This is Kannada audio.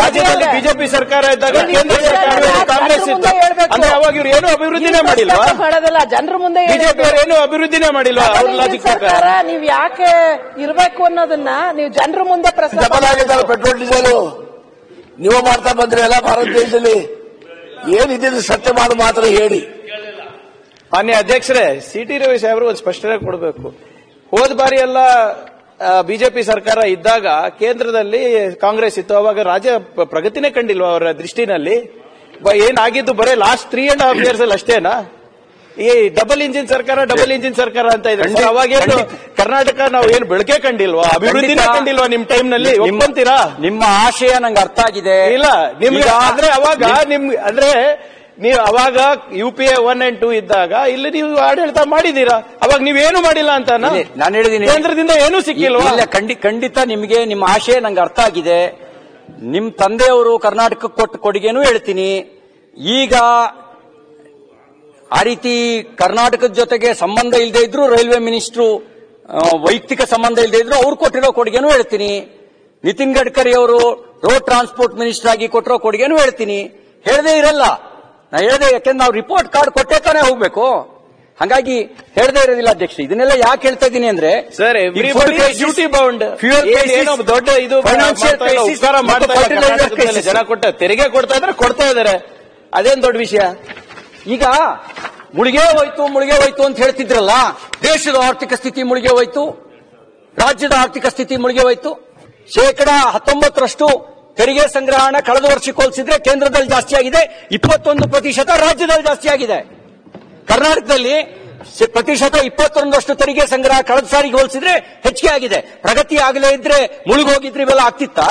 राज्यದಲ್ಲಿ ಬಿಜೆಪಿ ಸರ್ಕಾರ ಇದ್ದಾಗ ಕೇಂದ್ರ ಸರ್ಕಾರ ಕಾಂಗ್ರೆಸ್ ಇತ್ತು ಅಂದ್ರೆ ಅವಾಗ ಇವರು ಏನು ಅಭಿವೃದ್ಧಿನೇ ಮಾಡಿಲ್ವಾ? ಜನರ ಮುಂದೆ ಬಿಜೆಪಿಯವರು ಏನು ಅಭಿವೃದ್ಧಿನೇ ಮಾಡಿಲ್ವಾ? ಅವ್ರ ಲಾಜಿಕ್ ಪ್ರಕಾರ ನೀವು ಯಾಕೆ ಇರಬೇಕು ಅನ್ನೋದನ್ನ ನೀವು ಜನರ ಮುಂದೆ ಪ್ರಸ್ತಾಪ ಮಾಡಿದಲ್ಲ. ಪೆಟ್ರೋಲ್ ಡೀಸೆಲ್ ನೀವು ಮಾಡ್ತಾ ಬಂದ್ರೆ ಎಲ್ಲ ಭಾರತ ದೇಶದಲ್ಲಿ ಏನಿದೆ ಸತ್ಯ ಮಾಡು ಮಾತ್ರ ಹೇಳಿ. ಮಾನ್ಯ ಅಧ್ಯಕ್ಷರೇ, ಸಿಟಿ ರವಿ ಸಾಹೇಬರು ಒಂದು ಸ್ಪಷ್ಟನೆ ಕೊಡಬೇಕು. ಹೋದ ಬಾರಿ ಎಲ್ಲ ಬಿಜೆಪಿ ಸರ್ಕಾರ ಇದ್ದಾಗ ಕೇಂದ್ರದಲ್ಲಿ ಕಾಂಗ್ರೆಸ್ ಇತ್ತು, ಅವಾಗ ರಾಜ್ಯ ಪ್ರಗತಿನೇ ಕಂಡಿಲ್ವಾ ಅವರ ದೃಷ್ಟಿನಲ್ಲಿ? ಏನಾಗಿದ್ದು ಬರೀ ಲಾಸ್ಟ್ 3.5 years ಅಲ್ಲಿ ಅಷ್ಟೇನಾ? ಈ ಡಬಲ್ ಇಂಜಿನ್ ಸರ್ಕಾರ ಅಂತ ಇದೆ. ಅವಾಗೇನು ಕರ್ನಾಟಕ ನಾವು ಏನು ಬೆಳಕೆ ಕಂಡಿಲ್ವಾ, ಅಭಿವೃದ್ಧಿನೇ ಕಂಡಿಲ್ವಾ ನಿಮ್ ಟೈಮ್ ನಲ್ಲಿ? ಒಪ್ಕೊಂತೀರಾ? ನಿಮ್ಮ ಆಶಯ ನಂಗೆ ಅರ್ಥ ಆಗಿದೆ. ಇಲ್ಲ ನಿಮ್ಗೆ ಆದ್ರೆ ಅವಾಗ ನಿಮ್ಗೆ ಅಂದ್ರೆ ನೀವು ಅವಾಗ UPA 1 and 2 ಇದ್ದಾಗ ಇಲ್ಲಿ ನೀವು ಆಡಳಿತ ಮಾಡಿದೀರಾ, ಅವಾಗ ನೀವೇನು ಮಾಡಿಲ್ಲ ಅಂತ ನಾನು ಹೇಳಿದೀನಿ. ಕೇಂದ್ರದಿಂದ ಏನು ಸಿಕ್ಕಿಲ್ವಾ? ಖಂಡಿತ ನಿಮಗೆ ನಿಮ್ಮ ಆಶಯ ನಂಗೆ ಅರ್ಥ ಆಗಿದೆ. ನಿಮ್ ತಂದೆಯವರು ಕರ್ನಾಟಕಕ್ಕೆ ಕೊಟ್ಟು ಕೊಡುಗೆನೂ ಹೇಳ್ತೀನಿ. ಈಗ ಆ ರೀತಿ ಕರ್ನಾಟಕದ ಜೊತೆಗೆ ಸಂಬಂಧ ಇಲ್ಲದೆ ಇದ್ರು ರೈಲ್ವೆ ಮಿನಿಸ್ಟ್ರು ವೈಯಕ್ತಿಕ ಸಂಬಂಧ ಇಲ್ಲದೆ ಇದ್ರು ಅವ್ರು ಕೊಟ್ಟಿರೋ ಕೊಡುಗೆನೂ ಹೇಳ್ತೀನಿ. ನಿತಿನ್ ಗಡ್ಕರಿ ಅವರು ರೋಡ್ ಟ್ರಾನ್ಸ್ಪೋರ್ಟ್ ಮಿನಿಸ್ಟರ್ ಆಗಿ ಕೊಟ್ಟಿರೋ ಕೊಡುಗೆನೂ ಹೇಳ್ತೀನಿ. ಹೇಳದೇ ಇರಲ್ಲ ನಾ ಹೇಳಿದೆ, ಯಾಕೆಂದ್ರೆ ನಾವು ರಿಪೋರ್ಟ್ ಕಾರ್ಡ್ ಕೊಟ್ಟೆ ತಾನೇ ಹೋಗ್ಬೇಕು, ಹಾಗಾಗಿ ಹೇಳದೇ ಇರೋದಿಲ್ಲ. ಅಧ್ಯಕ್ಷ, ಇದನ್ನೆಲ್ಲ ಯಾಕೆ ಹೇಳ್ತಾ ಇದ್ದೀನಿ ಅಂದ್ರೆ ಸರ್, ಡ್ಯೂಟಿ ಬೌಂಡ್ ದೊಡ್ಡ ಇದು ಜನ ಕೊಟ್ಟ ತೆರಿಗೆ ಕೊಡ್ತಾ ಇದ್ದಾರೆ, ಅದೇನ್ ದೊಡ್ಡ ವಿಷಯ? ಈಗ ಮುಳುಗೆ ಹೋಯ್ತು ಅಂತ ಹೇಳ್ತಿದ್ರಲ್ಲ, ದೇಶದ ಆರ್ಥಿಕ ಸ್ಥಿತಿ ಮುಳುಗೆ ಹೋಯ್ತು, ರಾಜ್ಯದ ಆರ್ಥಿಕ ಸ್ಥಿತಿ ಮುಳುಗೆ ಹೋಯ್ತು. 19% ತೆರಿಗೆ ಸಂಗ್ರಹಣ ಕಳೆದ ವರ್ಷಕ್ಕೆ ಹೋಲಿಸಿದ್ರೆ ಕೇಂದ್ರದಲ್ಲಿ ಜಾಸ್ತಿ ಆಗಿದೆ, 21% ರಾಜ್ಯದಲ್ಲಿ ಜಾಸ್ತಿ ಆಗಿದೆ. ಕರ್ನಾಟಕದಲ್ಲಿ 21% ತೆರಿಗೆ ಸಂಗ್ರಹ ಕಳೆದ ಸಾರಿಗೆ ಹೋಲಿಸಿದ್ರೆ ಹೆಚ್ಚಿಗೆ ಆಗಿದೆ. ಪ್ರಗತಿ ಆಗಲೇ ಇದ್ರೆ ಮುಳುಗೋಗಿದ್ರೆ ಇವೆಲ್ಲ ಆಗ್ತಿತ್ತಾ?